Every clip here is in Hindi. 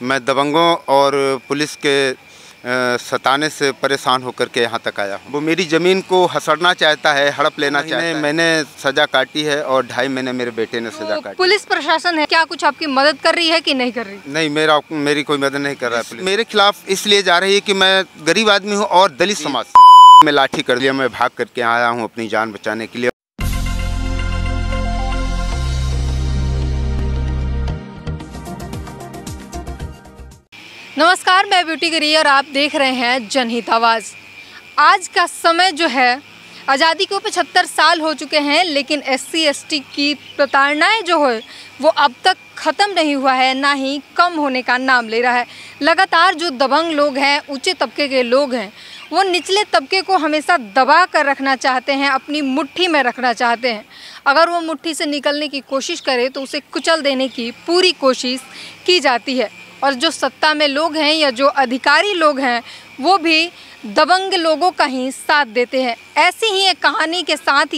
मैं दबंगों और पुलिस के सताने से परेशान होकर के यहाँ तक आया हूँ। वो मेरी ज़मीन को हसड़ना चाहता है, हड़प लेना चाहता है। मैंने सज़ा काटी है और 2.5 महीने मेरे बेटे ने सज़ा काटी। पुलिस प्रशासन है क्या कुछ आपकी मदद कर रही है कि नहीं कर रही? नहीं, मेरी कोई मदद नहीं कर रहा है पुलिस। मेरे खिलाफ इसलिए जा रही है कि मैं गरीब आदमी हूँ और दलित समाज से। मैं लाठी कर लिया, मैं भाग करके आया हूँ अपनी जान बचाने के लिए। नमस्कार, मैं ब्यूटी गिरी और आप देख रहे हैं जनहित आवाज़। आज का समय जो है, आज़ादी को 75 साल हो चुके हैं, लेकिन SC ST की प्रताड़नाएँ जो है वो अब तक ख़त्म नहीं हुआ है, ना ही कम होने का नाम ले रहा है। लगातार जो दबंग लोग हैं, ऊंचे तबके के लोग हैं, वो निचले तबके को हमेशा दबा कर रखना चाहते हैं, अपनी मुट्ठी में रखना चाहते हैं। अगर वो मुट्ठी से निकलने की कोशिश करे तो उसे कुचल देने की पूरी कोशिश की जाती है। और जो सत्ता में लोग हैं या जो अधिकारी लोग हैं, वो भी दबंग लोगों का ही साथ देते हैं। ऐसी ही एक कहानी के साथ,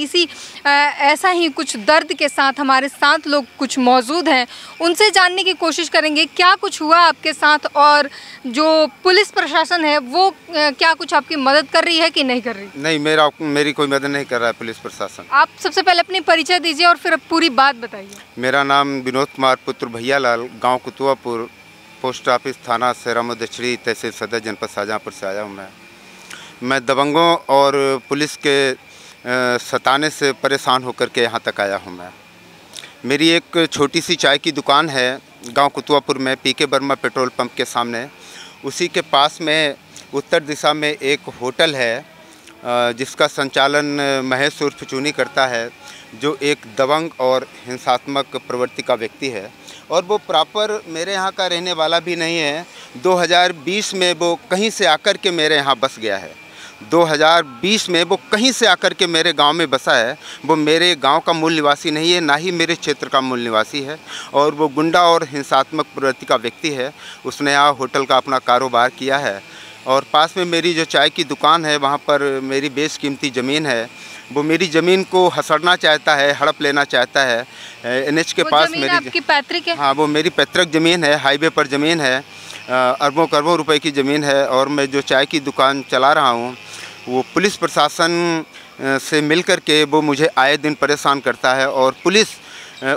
ऐसा ही कुछ दर्द के साथ हमारे साथ लोग कुछ मौजूद हैं। उनसे जानने की कोशिश करेंगे क्या कुछ हुआ आपके साथ, और जो पुलिस प्रशासन है वो क्या कुछ आपकी मदद कर रही है कि नहीं कर रही? नहीं, मेरी कोई मदद नहीं कर रहा है पुलिस प्रशासन। आप सबसे पहले अपनी परिचय दीजिए और फिर पूरी बात बताइए। मेरा नाम विनोद कुमार पुत्र भैया लाल, गाँव कुतवापुर, पोस्ट ऑफिस थाना सैरामी दक्षिणी, तहसील सदर, जनपद शाहजहाँपुर से आया हूँ। मैं दबंगों और पुलिस के सताने से परेशान होकर के यहाँ तक आया हूँ। मेरी एक छोटी सी चाय की दुकान है गांव कुतवापुर में, PK वर्मा पेट्रोल पंप के सामने। उसी के पास में उत्तर दिशा में एक होटल है जिसका संचालन महेश उर्फ चूनी करता है, जो एक दबंग और हिंसात्मक प्रवृत्ति का व्यक्ति है और वो प्रॉपर मेरे यहाँ का रहने वाला भी नहीं है। 2020 में वो कहीं से आकर के मेरे यहाँ बस गया है। 2020 में वो कहीं से आकर के मेरे गांव में बसा है। वो मेरे गांव का मूल निवासी नहीं है, ना ही मेरे क्षेत्र का मूल निवासी है, और वो गुंडा और हिंसात्मक प्रवृत्ति का व्यक्ति है। उसने यहाँ होटल का अपना कारोबार किया है और पास में मेरी जो चाय की दुकान है, वहाँ पर मेरी बेशकीमती ज़मीन है। वो मेरी ज़मीन को हसड़ना चाहता है, हड़प लेना चाहता है। NH के पास मेरी आपकी पैतृक है? हाँ, वो मेरी पैतृक ज़मीन है, हाईवे पर ज़मीन है, अरबों करोड़ों रुपए की ज़मीन है। और मैं जो चाय की दुकान चला रहा हूँ, वो पुलिस प्रशासन से मिल कर के वो मुझे आए दिन परेशान करता है। और पुलिस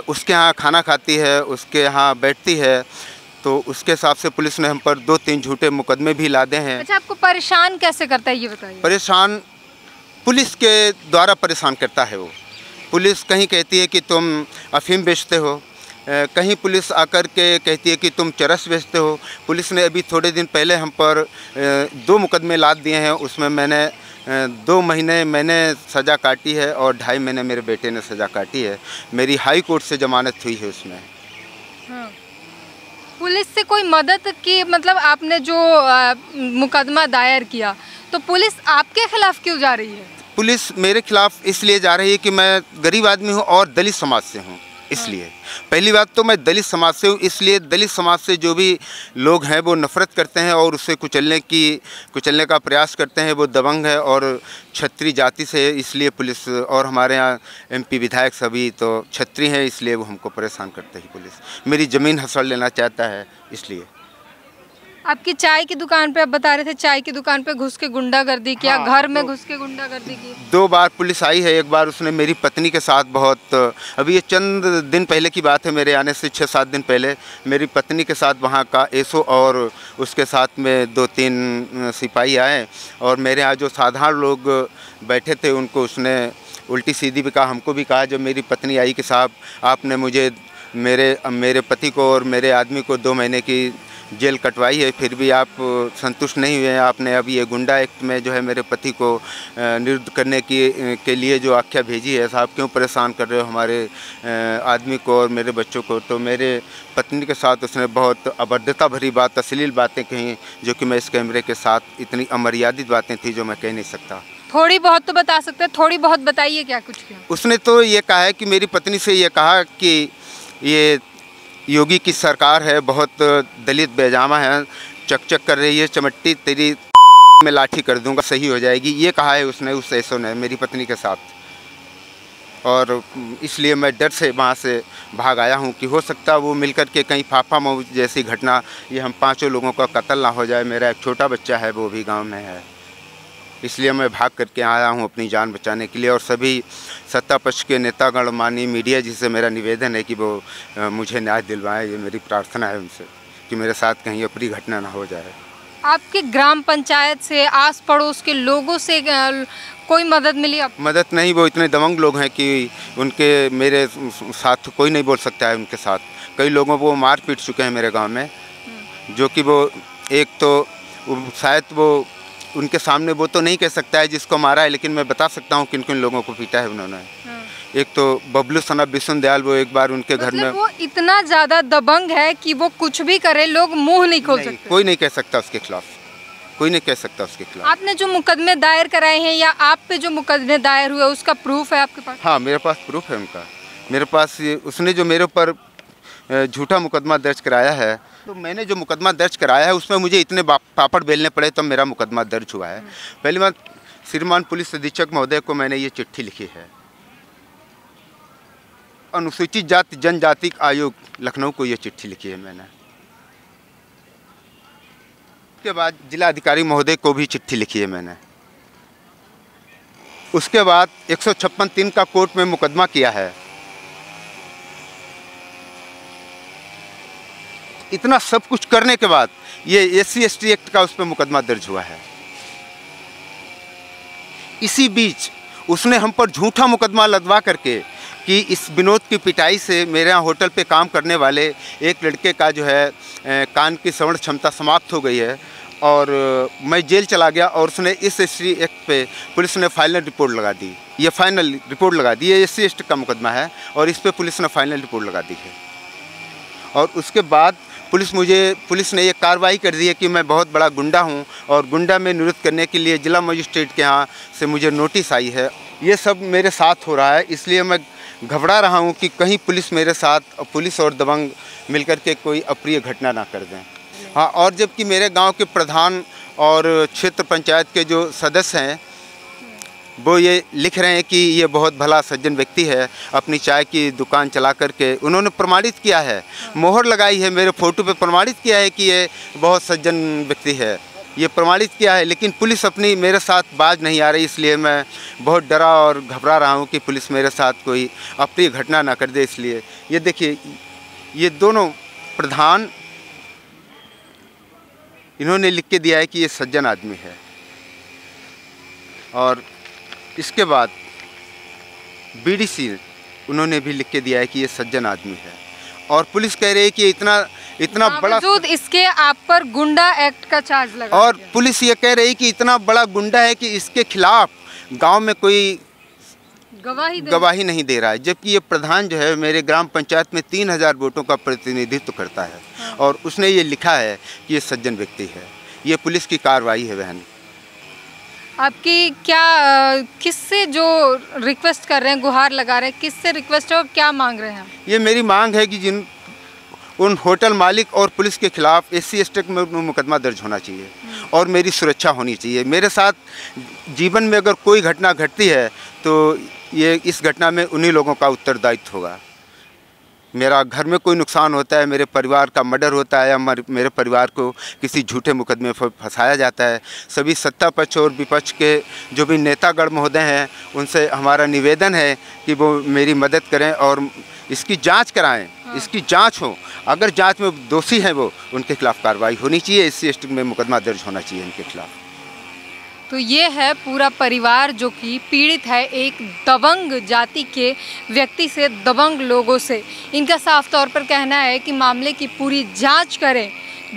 उसके यहाँ खाना खाती है, उसके यहाँ बैठती है, तो उसके हिसाब से पुलिस ने हम पर 2-3 झूठे मुकदमे भी लादे हैं। अच्छा, आपको परेशान कैसे करता है ये बताइए? परेशान पुलिस के द्वारा परेशान करता है वो। पुलिस कहीं कहती है कि तुम अफीम बेचते हो, कहीं पुलिस आकर के कहती है कि तुम चरस बेचते हो। पुलिस ने अभी थोड़े दिन पहले हम पर 2 मुकदमे लाद दिए हैं। उसमें मैंने 2 महीने मैंने सज़ा काटी है और 2.5 महीने मेरे बेटे ने सज़ा काटी है। मेरी हाई कोर्ट से जमानत हुई है उसमें। हाँ। पुलिस से कोई मदद की, मतलब आपने जो मुकदमा दायर किया तो पुलिस आपके खिलाफ क्यों जा रही है? पुलिस मेरे खिलाफ इसलिए जा रही है कि मैं गरीब आदमी हूँ और दलित समाज से हूँ, इसलिए। पहली बात तो मैं दलित समाज से हूँ, इसलिए दलित समाज से जो भी लोग हैं वो नफरत करते हैं और उससे कुचलने का प्रयास करते हैं। वो दबंग है और क्षत्रिय जाति से है, इसलिए पुलिस। और हमारे यहाँ MP विधायक सभी तो क्षत्रिय हैं, इसलिए वो हमको परेशान करते हैं। पुलिस मेरी ज़मीन हड़प लेना चाहता है, इसलिए। आपकी चाय की दुकान पे, आप बता रहे थे चाय की दुकान पे घुस के गुंडागर्दी किया। हाँ, घर में घुस के गुंडागर्दी की। 2 बार पुलिस आई है। एक बार उसने मेरी पत्नी के साथ बहुत, अभी ये चंद दिन पहले की बात है, मेरे आने से 6-7 दिन पहले मेरी पत्नी के साथ वहाँ का एसओ और उसके साथ में 2-3 सिपाही आए और मेरे यहाँ जो साधारण लोग बैठे थे उनको उसने उल्टी सीधी भी कहा, हमको भी कहा। जब मेरी पत्नी आई कि साहब आपने मुझे, मेरे पति को और मेरे आदमी को 2 महीने की जेल कटवाई है, फिर भी आप संतुष्ट नहीं हुए। आपने अभी ये गुंडा एक्ट में जो है मेरे पति को निरुद्ध करने के लिए जो आख्या भेजी है, साहब क्यों परेशान कर रहे हो हमारे आदमी को और मेरे बच्चों को। तो मेरे पत्नी के साथ उसने बहुत अभद्रता भरी बात, अश्लील बातें कहीं, जो कि मैं इस कैमरे के साथ, इतनी अमर्यादित बातें थी जो मैं कह नहीं सकता। थोड़ी बहुत तो बता सकते हैं, थोड़ी बहुत बताइए क्या कुछ किया उसने। तो ये कहा है कि मेरी पत्नी से ये कहा कि ये योगी की सरकार है, बहुत दलित बेजामा है, चकचक कर रही है, चमट्टी तेरी में लाठी कर दूंगा सही हो जाएगी, ये कहा है उसने, उस ऐसो ने मेरी पत्नी के साथ। और इसलिए मैं डर से वहाँ से भाग आया हूँ कि हो सकता है वो मिलकर के कहीं फाफा मऊ जैसी घटना, ये हम पांचों लोगों का कत्ल ना हो जाए। मेरा एक छोटा बच्चा है, वो भी गांव में है, इसलिए मैं भाग करके आया हूँ अपनी जान बचाने के लिए। और सभी सत्ता पक्ष के नेतागण, माननीय मीडिया जी से मेरा निवेदन है कि वो मुझे न्याय दिलवाएँ। ये मेरी प्रार्थना है उनसे कि मेरे साथ कहीं अपनी घटना ना हो जाए। आपके ग्राम पंचायत से, आस पड़ोस के लोगों से कोई मदद मिली? आप मदद नहीं, वो इतने दबंग लोग हैं कि उनके मेरे साथ कोई नहीं बोल सकता है। उनके साथ कई लोगों को मार पीट चुके हैं मेरे गांव में, जो कि वो एक तो शायद वो उनके सामने वो तो नहीं कह सकता है जिसको मारा है, लेकिन मैं बता सकता हूँ किन किन लोगों को पीटा है उन्होंने। एक तो बबलू सना, बिशुन दयाल, वो एक बार उनके घर में, वो इतना ज़्यादा दबंग है कि वो कुछ भी करे, लोग मुंह नहीं खोल सकते। कोई नहीं कह सकता उसके खिलाफ, कोई नहीं कह सकता उसके खिलाफ। आपने जो मुकदमे दायर कराए हैं या आप पे जो मुकदमे दायर हुए, उसका प्रूफ है आपके पास? हाँ, मेरे पास प्रूफ है उनका। मेरे पास उसने जो मेरे ऊपर झूठा मुकदमा दर्ज कराया है, तो मैंने जो मुकदमा दर्ज कराया है उसमें मुझे इतने पापड़ बेलने पड़े तब तो मेरा मुकदमा दर्ज हुआ है। पहली बार श्रीमान पुलिस अधीक्षक महोदय को मैंने ये चिट्ठी लिखी है। अनुसूचित जाति जनजाति आयोग लखनऊ को ये चिट्ठी लिखी है मैंने। उसके बाद जिला अधिकारी महोदय को भी चिट्ठी लिखी है मैंने। उसके बाद 156(3) का कोर्ट में मुकदमा किया है। इतना सब कुछ करने के बाद ये SC ST एक्ट का उस पर मुकदमा दर्ज हुआ है। इसी बीच उसने हम पर झूठा मुकदमा लदवा करके कि इस विनोद की पिटाई से मेरे यहाँ होटल पे काम करने वाले एक लड़के का जो है कान की श्रवण क्षमता समाप्त हो गई है और मैं जेल चला गया। और उसने इस SC एक्ट पे पुलिस ने फाइनल रिपोर्ट लगा दी। ये फाइनल रिपोर्ट लगा दी, ये SC एक्ट का मुकदमा है और इस पे पुलिस ने फाइनल रिपोर्ट लगा दी है। और उसके बाद पुलिस ने ये कार्रवाई कर दी है कि मैं बहुत बड़ा गुंडा हूँ और गुंडा में निवृत्त करने के लिए जिला मजिस्ट्रेट के यहाँ से मुझे नोटिस आई है। ये सब मेरे साथ हो रहा है, इसलिए मैं घबरा रहा हूँ कि कहीं पुलिस मेरे साथ, पुलिस और दबंग मिलकर के कोई अप्रिय घटना ना कर दें। हाँ, और जबकि मेरे गांव के प्रधान और क्षेत्र पंचायत के जो सदस्य हैं वो ये लिख रहे हैं कि ये बहुत भला सज्जन व्यक्ति है, अपनी चाय की दुकान चला करके उन्होंने प्रमाणित किया है, मोहर लगाई है मेरे फोटो पे, प्रमाणित किया है कि ये बहुत सज्जन व्यक्ति है, ये प्रमाणित किया है। लेकिन पुलिस अपनी मेरे साथ बाज नहीं आ रही, इसलिए मैं बहुत डरा और घबरा रहा हूँ कि पुलिस मेरे साथ कोई अप्रिय घटना ना कर दे। इसलिए ये देखिए, ये दोनों प्रधान इन्होंने लिख के दिया है कि ये सज्जन आदमी है। और इसके बाद BDC उन्होंने भी लिख के दिया है कि ये सज्जन आदमी है। और पुलिस कह रही है कि इतना बड़ा, इसके आप पर गुंडा एक्ट का चार्ज लगा। और पुलिस ये कह रही कि इतना बड़ा गुंडा है कि इसके खिलाफ गांव में कोई गवाही नहीं दे रहा है। जबकि ये प्रधान जो है मेरे ग्राम पंचायत में 3000 वोटों का प्रतिनिधित्व करता है। हाँ। और उसने ये लिखा है कि ये सज्जन व्यक्ति है। ये पुलिस की कार्रवाई है बहन। आपकी क्या किससे जो रिक्वेस्ट कर रहे हैं, गुहार लगा रहे हैं, किससे रिक्वेस्ट है और क्या मांग रहे हैं? ये मेरी मांग है कि उन होटल मालिक और पुलिस के खिलाफ SC ST में मुकदमा दर्ज होना चाहिए और मेरी सुरक्षा होनी चाहिए। मेरे साथ जीवन में अगर कोई घटना घटती है तो ये इस घटना में उन्हीं लोगों का उत्तरदायित्व होगा। मेरा घर में कोई नुकसान होता है, मेरे परिवार का मर्डर होता है या मेरे परिवार को किसी झूठे मुकदमे पर फंसाया जाता है, सभी सत्ता पक्ष और विपक्ष के जो भी नेतागण महोदय हैं उनसे हमारा निवेदन है कि वो मेरी मदद करें और इसकी जांच कराएं। हाँ। इसकी जांच हो, अगर जांच में दोषी हैं वो, उनके खिलाफ कार्रवाई होनी चाहिए। SC ST में मुकदमा दर्ज होना चाहिए उनके खिलाफ। तो ये है पूरा परिवार जो कि पीड़ित है एक दबंग जाति के व्यक्ति से, दबंग लोगों से। इनका साफ तौर पर कहना है कि मामले की पूरी जांच करें,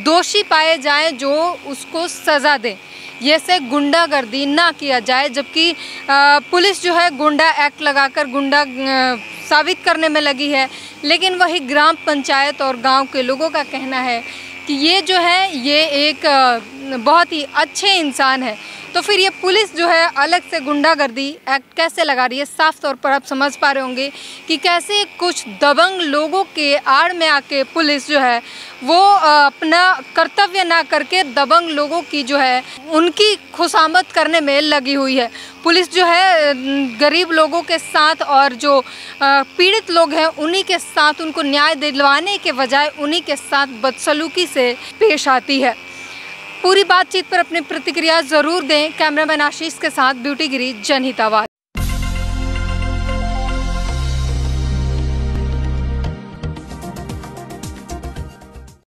दोषी पाए जाएं, जो उसको सज़ा दें, जैसे गुंडागर्दी ना किया जाए। जबकि पुलिस जो है गुंडा एक्ट लगाकर गुंडा साबित करने में लगी है, लेकिन वही ग्राम पंचायत और गांव के लोगों का कहना है कि ये जो है ये एक बहुत ही अच्छे इंसान है तो फिर ये पुलिस जो है अलग से गुंडागर्दी एक्ट कैसे लगा रही है, साफ तौर पर आप समझ पा रहे होंगे कि कैसे कुछ दबंग लोगों के आड़ में आके पुलिस जो है वो अपना कर्तव्य ना करके दबंग लोगों की जो है उनकी खुशामद करने में लगी हुई है। पुलिस जो है गरीब लोगों के साथ और जो पीड़ित लोग हैं उन्हीं के साथ, उनको न्याय दिलवाने के बजाय उन्हीं के साथ बदसलूकी से पेश आती है। पूरी बातचीत पर अपनी प्रतिक्रिया ज़रूर दें। कैमरामैन आशीष के साथ ब्यूटी गिरी, जनहित आवाज।